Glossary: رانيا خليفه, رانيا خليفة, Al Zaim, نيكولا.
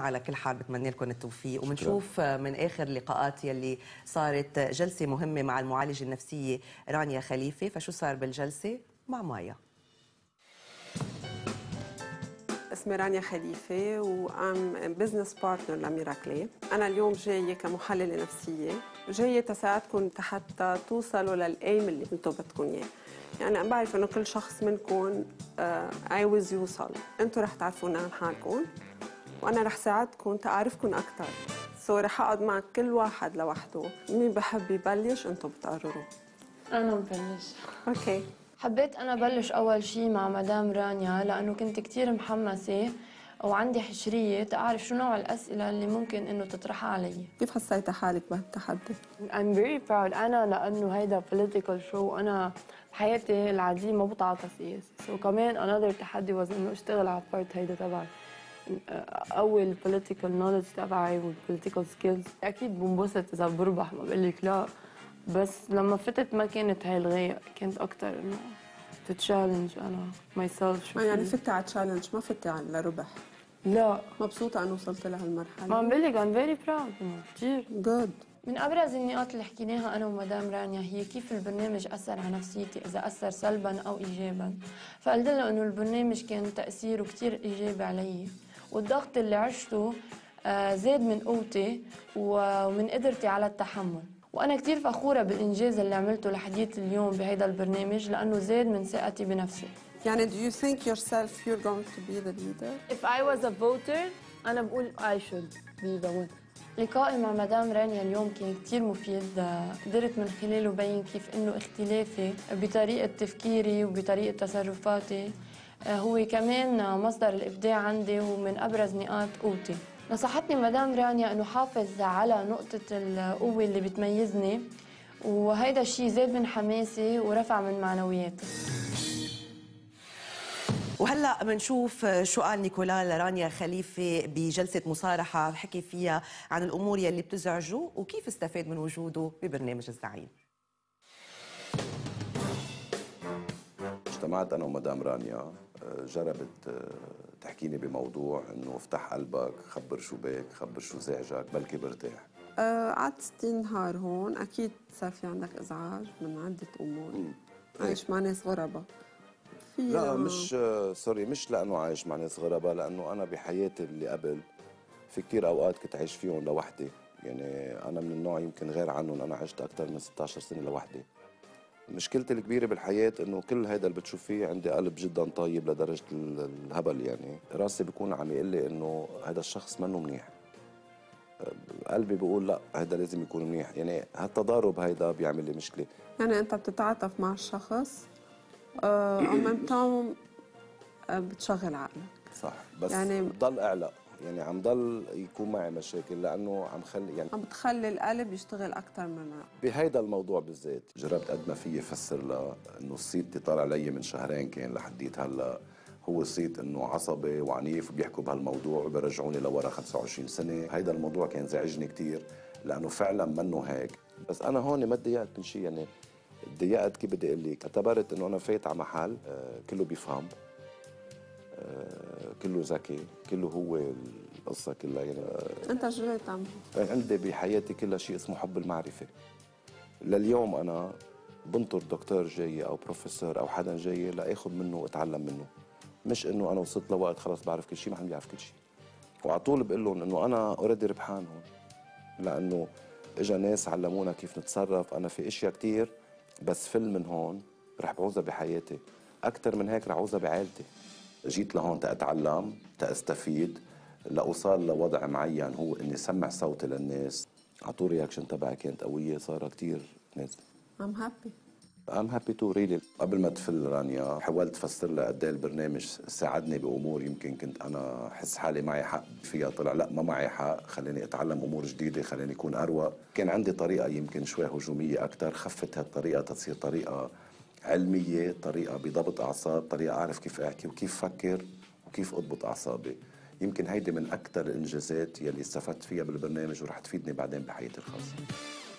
على كل حال بتمنى لكم التوفيق وبنشوف من آخر لقاءات يلي صارت جلسة مهمة مع المعالجة النفسية رانيا خليفة. فشو صار بالجلسة مع مايا؟ اسمي رانيا خليفه وام بزنس بارتنر لميراكلي. انا اليوم جايه كمحلله نفسيه، جايه تساعدكم حتى توصلوا للايم اللي انتم بدكم اياه. يعني انا بعرف انه كل شخص منكم عاوز يوصل، انتم رح تعرفون عن حالكم وانا رح ساعدكم تعرفكم اكثر. رح اقعد مع كل واحد لوحده، مين بحب يبلش انتم بتقرروا. انا ببلش. اوكي. حبيت أنا بلش أول شي مع مدام رانيا لأنه كنت كتير محمسة وعندي حشرية تعرف شو نوع الأسئلة اللي ممكن إنه تطرحها علي. كيف حسيتي حالك بهالتحدي؟ I'm very proud أنا لأنه هيدا political show وأنا بحياتي العادية ما بتعاطى سياسي. وكمان another تحدي was إنه أشتغل على البارت هيدا تبعي. أول political knowledge تبعي والpolitical skills. أكيد بنبسط إذا بربح ما بقول لك لا. بس لما فتت ما كانت هاي الغاية، كانت أكتر إنه تو تشالنج أنا ماي سيلف. يعني فتي على تشالنج ما فتي على ربح. لا مبسوطة أنا وصلت لهالمرحلة. ما عم بقول لك I'm very proud كثير. جود. من أبرز النقاط اللي حكيناها أنا ومدام رانيا هي كيف البرنامج أثر على نفسيتي، إذا أثر سلباً أو إيجاباً. فقلت لها إنه البرنامج كان تأثيره كثير إيجابي علي، والضغط اللي عشته زاد من قوتي ومن قدرتي على التحمل. وأنا كتير فخورة بالإنجاز اللي عملته لحديت اليوم بهيدا البرنامج لأنه زاد من ثقتي بنفسي. يعني do you think yourself you're going to be the leader? If I was a voter أنا بقول I should be the one. لقائي مع مدام رانيا اليوم كان كتير مفيد، قدرت من خلاله بين كيف إنه اختلافي بطريقة تفكيري وبطريقة تصرفاتي هو كمان مصدر الإبداع عندي ومن أبرز نقاط قوتي. نصحتني مدام رانيا انه حافظ على نقطة القوة اللي بتميزني وهيدا الشيء زاد من حماسي ورفع من معنوياتي. وهلا بنشوف شو قال نيكولا لرانيا خليفه بجلسة مصارحة حكي فيها عن الامور يلي بتزعجه وكيف استفاد من وجوده ببرنامج الزعيم. اجتمعت انا ومدام رانيا، جربت تحكيني بموضوع انه افتح قلبك، خبر شو بك، خبر شو زعجك، بلكي برتاح. قعدت 60 نهار هون، اكيد صار في عندك ازعاج من عده امور. عايش مع ناس غرباء. لا مش سوري، مش لانه عايش مع ناس غرباء، لانه انا بحياتي اللي قبل في كثير اوقات كنت عايش فيهم لوحدي، يعني انا من النوع يمكن غير عنهم، انا عشت اكثر من 16 سنه لوحدي. مشكلتي الكبيرة بالحياة إنه كل هيدا اللي بتشوف فيه عندي قلب جدا طيب لدرجة الهبل، يعني راسي بيكون عم يقول لي إنه هيدا الشخص منه منيح، قلبي بيقول لا هيدا لازم يكون منيح، يعني هالتضارب هيدا بيعمل لي مشكلة. يعني أنت بتتعاطف مع الشخص وممتن بتشغل عقلك. صح، بس يعني بضل أعلق، يعني عم ضل يكون معي مشاكل لانه عم خلي، يعني عم بتخلي القلب يشتغل اكثر من العقل بهيدا الموضوع بالذات. جربت قد ما فيي افسر لها انه الصيت اللي طالع علي من شهرين كان لحديت هلا هو صيت انه عصبي وعنيف وبيحكوا بهالموضوع وبيرجعوني لورا 25 سنه، هيدا الموضوع كان زعجني كثير لانه فعلا منه هيك. بس انا هون ما تضايقت من شيء، يعني تضايقت كيف بدي اقول لك، اعتبرت انه انا فايت على محل كله بيفهم، كله ذكي، كله هو القصة كلها. يعني أنت شو رأيك عم؟ عندي بحياتي كلها شيء اسمه حب المعرفة. لليوم أنا بنطر دكتور جاي أو بروفيسور أو حدا جاي لأخذ منه وأتعلم منه، مش إنه أنا وصلت لوقت خلاص بعرف كل شيء، ما حدا بيعرف كل شيء. وعلى طول بقول لهم إنه أنا أوريدي ربحان هون، لأنه إجا ناس علمونا كيف نتصرف، أنا في أشياء كثير بس فل من هون رح بعوزها بحياتي، أكثر من هيك رح بعوزها بعائلتي. جيت لهون تأتعلم، تأستفيد، لأوصل لوضع معين هو إني سمع صوتي للناس. عطوا رياكشن تبعي كانت قوية، صار كتير ناس I'm happy I'm happy too really. قبل ما تفل رانيا حاولت فسر لها قد ايه البرنامج ساعدني بأمور يمكن كنت أنا أحس حالي معي حق فيها، طلع لا ما معي حق، خليني أتعلم أمور جديدة، خليني أكون أروق. كان عندي طريقة يمكن شوي هجومية أكتر، خفت هالطريقة تصير طريقة علمية، طريقة بضبط أعصاب، طريقة أعرف كيف أحكي وكيف فكر وكيف أضبط أعصابي. يمكن هيدي من أكثر الإنجازات يلي استفدت فيها بالبرنامج ورح تفيدني بعدين بحياتي الخاصة.